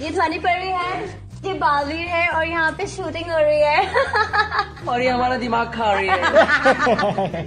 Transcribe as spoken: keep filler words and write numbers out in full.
ये थाने पड़ रही है, ये बालवीर है और यहाँ पे शूटिंग हो रही है और ये हमारा दिमाग खा रही है।